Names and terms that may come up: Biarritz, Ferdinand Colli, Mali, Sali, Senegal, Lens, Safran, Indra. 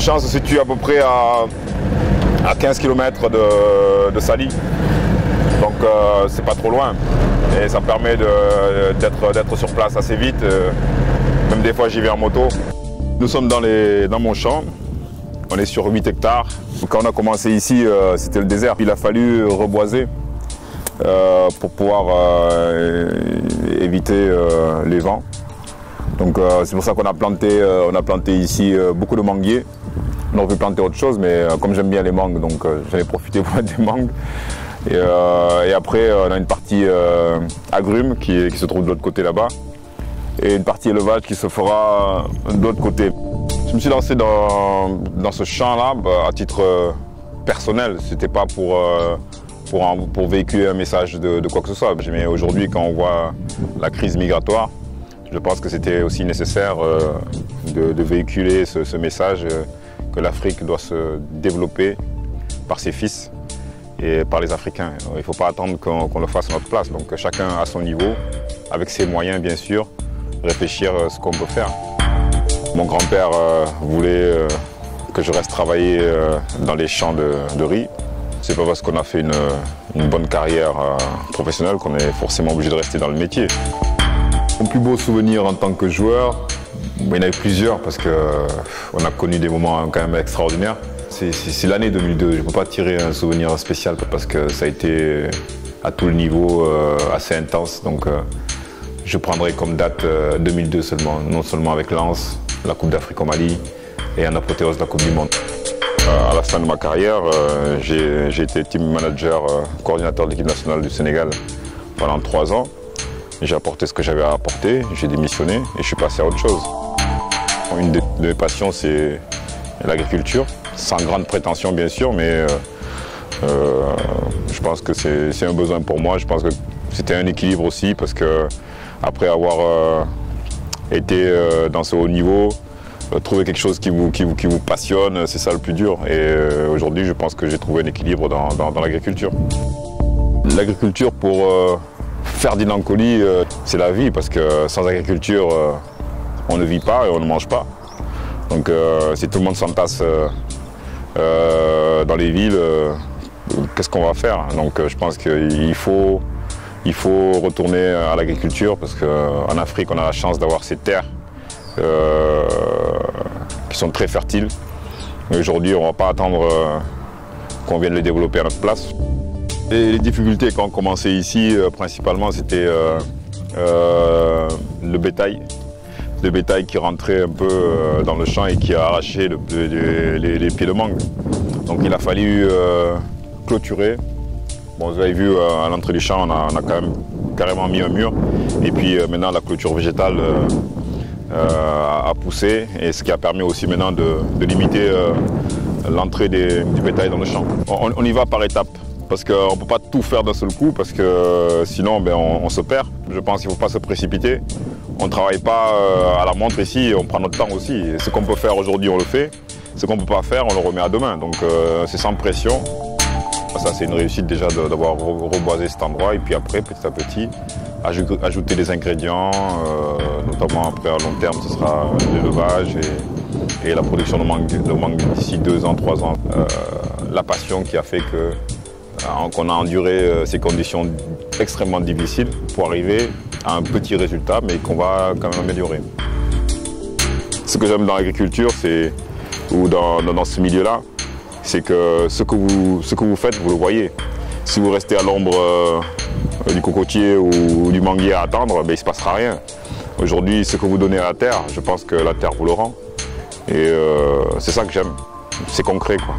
champ se situe à peu près à 15 km de Sali. Donc c'est pas trop loin et ça permet d'être sur place assez vite. Même des fois j'y vais en moto. Nous sommes dans mon champ, on est sur 8 hectares. Quand on a commencé ici, c'était le désert. Il a fallu reboiser pour pouvoir éviter les vents. Donc c'est pour ça qu'on a planté ici beaucoup de manguiers. On aurait pu planter autre chose, mais comme j'aime bien les mangues, donc j'en ai profité pour mettre des mangues. Et après, on a une partie agrumes qui se trouve de l'autre côté là-bas et une partie élevage qui se fera de l'autre côté. Je me suis lancé dans ce champ-là à titre personnel. C'était pas pour véhiculer un message de quoi que ce soit. Mais aujourd'hui, quand on voit la crise migratoire, je pense que c'était aussi nécessaire de véhiculer ce message que l'Afrique doit se développer par ses fils et par les Africains. Il ne faut pas attendre qu'on le fasse à notre place. Donc chacun à son niveau, avec ses moyens bien sûr, réfléchir à ce qu'on peut faire. Mon grand-père voulait que je reste travailler dans les champs de riz. C'est pas parce qu'on a fait une bonne carrière professionnelle qu'on est forcément obligé de rester dans le métier. Mon plus beau souvenir en tant que joueur, il y en a eu plusieurs parce qu'on a connu des moments quand même extraordinaires. C'est l'année 2002, je ne peux pas tirer un souvenir spécial parce que ça a été à tout le niveau assez intense. Donc je prendrai comme date 2002 seulement, non seulement avec Lens, la Coupe d'Afrique au Mali et en apothéose la Coupe du Monde. À la fin de ma carrière, j'ai été team manager, coordinateur de l'équipe nationale du Sénégal pendant 3 ans. J'ai apporté ce que j'avais à apporter, j'ai démissionné et je suis passé à autre chose. Une de mes passions, c'est l'agriculture. Sans grande prétention bien sûr, mais je pense que c'est un besoin pour moi. Je pense que c'était un équilibre aussi parce que après avoir été dans ce haut niveau, trouver quelque chose qui vous passionne, c'est ça le plus dur. Et aujourd'hui, je pense que j'ai trouvé un équilibre dans l'agriculture. L'agriculture pour Ferdinand Colli, c'est la vie parce que sans agriculture, on ne vit pas et on ne mange pas. Donc si tout le monde s'entasse dans les villes, qu'est-ce qu'on va faire? Donc je pense qu'il faut retourner à l'agriculture parce qu'en Afrique, on a la chance d'avoir ces terres qui sont très fertiles. Mais aujourd'hui, on ne va pas attendre qu'on vienne les développer à notre place. Et les difficultés quand on commençait ici, principalement, c'était le bétail. Le bétail qui rentrait un peu dans le champ et qui a arraché les pieds de mangue. Donc il a fallu clôturer. Bon, vous avez vu à l'entrée du champ, on a quand même carrément mis un mur. Et puis maintenant la clôture végétale a poussé, et ce qui a permis aussi maintenant de limiter l'entrée du bétail dans le champ. On y va par étapes. Parce qu'on ne peut pas tout faire d'un seul coup, parce que sinon ben, on se perd. Je pense qu'il ne faut pas se précipiter. On ne travaille pas à la montre ici, on prend notre temps aussi. Et ce qu'on peut faire aujourd'hui, on le fait. Ce qu'on ne peut pas faire, on le remet à demain. Donc c'est sans pression. Ça, c'est une réussite déjà d'avoir reboisé cet endroit. Et puis après, petit à petit, ajouter des ingrédients. Notamment après, à long terme, ce sera l'élevage et la production de mangue d'ici 2 ans, 3 ans. La passion qui a fait que qu'on a enduré ces conditions extrêmement difficiles pour arriver à un petit résultat, mais qu'on va quand même améliorer. Ce que j'aime dans l'agriculture, ou dans ce milieu-là, c'est que ce que vous faites, vous le voyez. Si vous restez à l'ombre du cocotier ou du manguier à attendre, ben, il ne se passera rien. Aujourd'hui, ce que vous donnez à la terre, je pense que la terre vous le rend. Et c'est ça que j'aime, c'est concret, quoi.